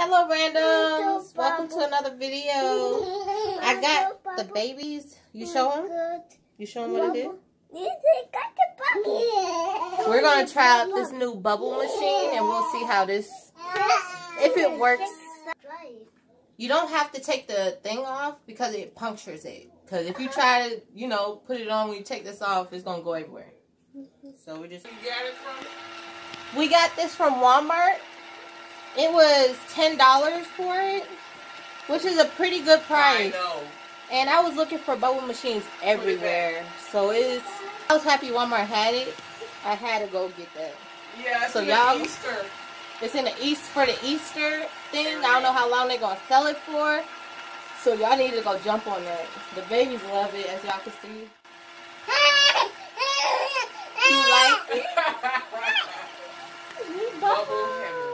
Hello randoms, welcome to another video. I got the babies. You show them what it is. We're gonna try out this new bubble machine and we'll see how if it works. You don't have to take the thing off because it punctures it. Because if you try to, you know, put it on when you take this off, it's gonna go everywhere. So we just got this from Walmart. It was $10 for it, which is a pretty good price. I know. And I was looking for bubble machines everywhere, so I was happy Walmart had it. I had to go get that. Yeah. So y'all, it's in the East for the Easter thing. I don't know how long they're gonna sell it for. So y'all need to go jump on that. The babies love it, as y'all can see. You like it? Bubble.